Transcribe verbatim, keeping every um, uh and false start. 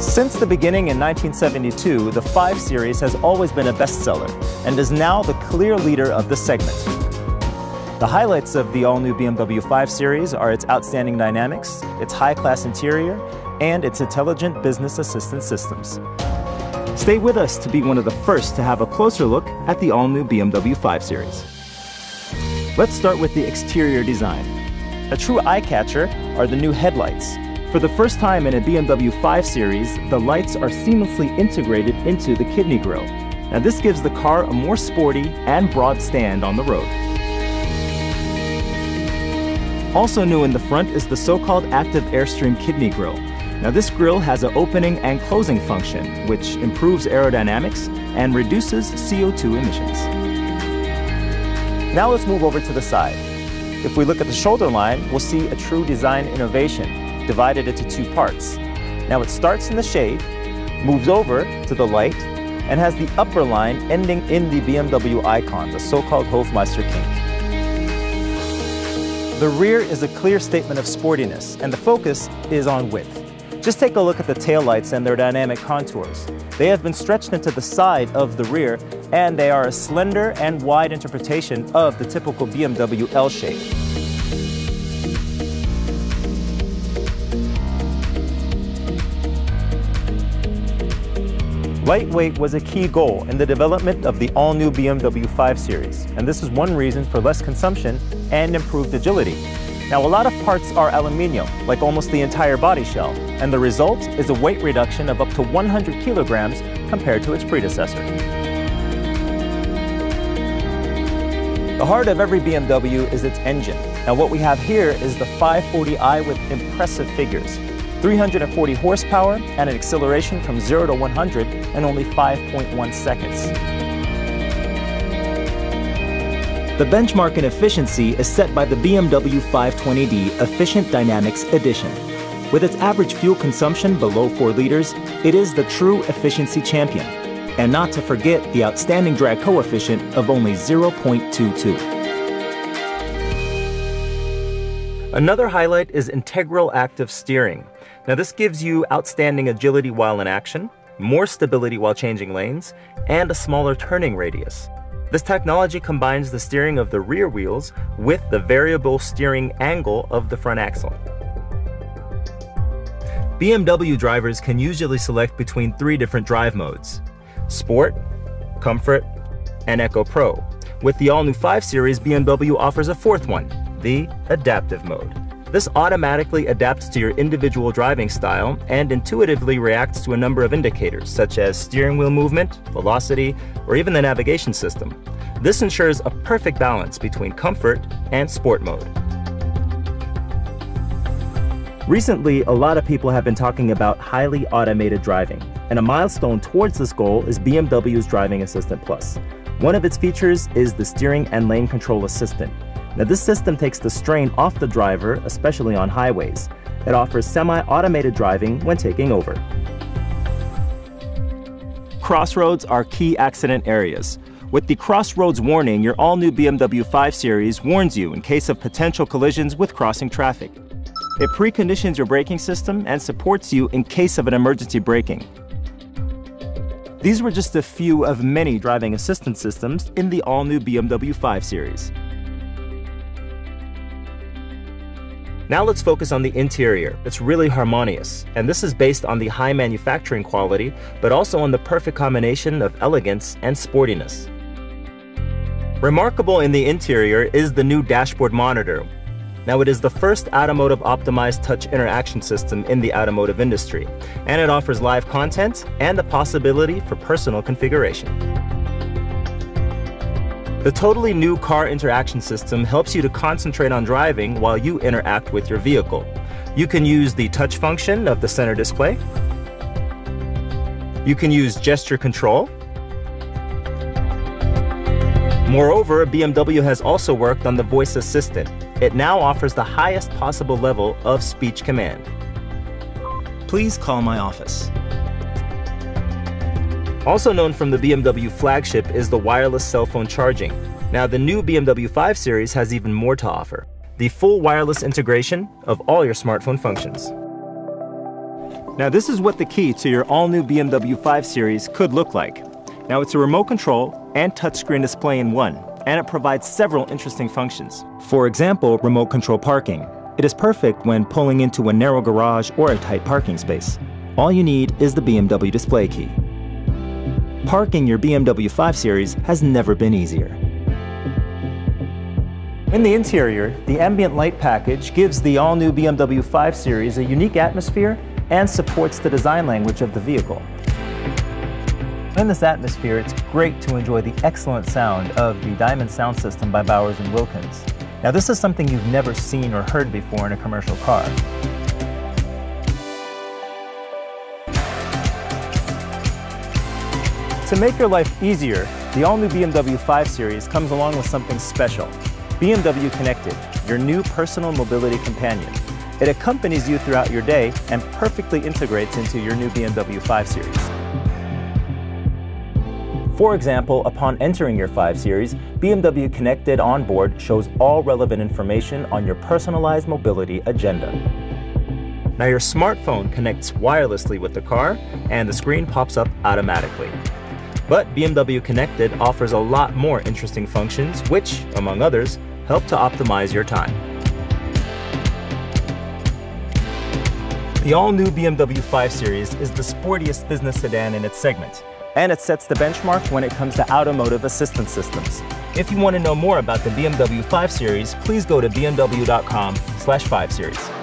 Since the beginning in nineteen seventy-two, the five series has always been a bestseller and is now the clear leader of the segment. The highlights of the all-new B M W five series are its outstanding dynamics, its high-class interior, and its intelligent business assistant systems. Stay with us to be one of the first to have a closer look at the all-new B M W five series. Let's start with the exterior design. A true eye-catcher are the new headlights. For the first time in a B M W five series, the lights are seamlessly integrated into the kidney grille. Now this gives the car a more sporty and broad stand on the road. Also new in the front is the so-called active Airstream kidney grille. Now this grille has an opening and closing function, which improves aerodynamics and reduces C O two emissions. Now let's move over to the side. If we look at the shoulder line, we'll see a true design innovation, divided into two parts. Now it starts in the shade, moves over to the light, and has the upper line ending in the B M W icon, the so-called Hofmeister kink. The rear is a clear statement of sportiness, and the focus is on width. Just take a look at the taillights and their dynamic contours. They have been stretched into the side of the rear, and they are a slender and wide interpretation of the typical B M W L shape. Lightweight was a key goal in the development of the all-new B M W five series, and this is one reason for less consumption and improved agility. Now, a lot of parts are aluminium, like almost the entire body shell, and the result is a weight reduction of up to one hundred kilograms compared to its predecessor. The heart of every B M W is its engine. Now, what we have here is the five forty i with impressive figures. three hundred forty horsepower and an acceleration from zero to one hundred in only five point one seconds. The benchmark in efficiency is set by the B M W five twenty d Efficient Dynamics Edition. With its average fuel consumption below four liters, it is the true efficiency champion. And not to forget the outstanding drag coefficient of only zero point two two. Another highlight is integral active steering. Now this gives you outstanding agility while in action, more stability while changing lanes, and a smaller turning radius. This technology combines the steering of the rear wheels with the variable steering angle of the front axle. B M W drivers can usually select between three different drive modes: Sport, Comfort, and Eco Pro. With the all-new five series, B M W offers a fourth one, the adaptive mode. This automatically adapts to your individual driving style and intuitively reacts to a number of indicators, such as steering wheel movement, velocity, or even the navigation system. This ensures a perfect balance between comfort and sport mode. Recently, a lot of people have been talking about highly automated driving, and a milestone towards this goal is B M W's Driving Assistant Plus. One of its features is the steering and lane control assistant. Now this system takes the strain off the driver, especially on highways. It offers semi-automated driving when taking over. Crossroads are key accident areas. With the crossroads warning, your all-new B M W five series warns you in case of potential collisions with crossing traffic. It preconditions your braking system and supports you in case of an emergency braking. These were just a few of many driving assistance systems in the all-new B M W five series. Now let's focus on the interior. It's really harmonious, and this is based on the high manufacturing quality, but also on the perfect combination of elegance and sportiness. Remarkable in the interior is the new dashboard monitor. Now it is the first automotive optimized touch interaction system in the automotive industry, and it offers live content and the possibility for personal configuration. The totally new car interaction system helps you to concentrate on driving while you interact with your vehicle. You can use the touch function of the center display. You can use gesture control. Moreover, B M W has also worked on the voice assistant. It now offers the highest possible level of speech command. Please call my office. Also known from the B M W flagship is the wireless cell phone charging. Now the new B M W five series has even more to offer: the full wireless integration of all your smartphone functions. Now this is what the key to your all-new B M W five series could look like. Now it's a remote control and touchscreen display in one, and it provides several interesting functions. For example, remote control parking. It is perfect when pulling into a narrow garage or a tight parking space. All you need is the B M W display key. Parking your B M W five series has never been easier. In the interior, the ambient light package gives the all-new B M W five series a unique atmosphere and supports the design language of the vehicle. In this atmosphere, it's great to enjoy the excellent sound of the Diamond Sound System by Bowers and Wilkins. Now, this is something you've never seen or heard before in a commercial car. To make your life easier, the all-new B M W five series comes along with something special. B M W Connected, your new personal mobility companion. It accompanies you throughout your day and perfectly integrates into your new B M W five series. For example, upon entering your five series, B M W Connected onboard shows all relevant information on your personalized mobility agenda. Now your smartphone connects wirelessly with the car and the screen pops up automatically. But B M W Connected offers a lot more interesting functions which, among others, help to optimize your time. The all-new B M W five series is the sportiest business sedan in its segment, and it sets the benchmark when it comes to automotive assistance systems. If you want to know more about the B M W five series, please go to B M W dot com slash five series.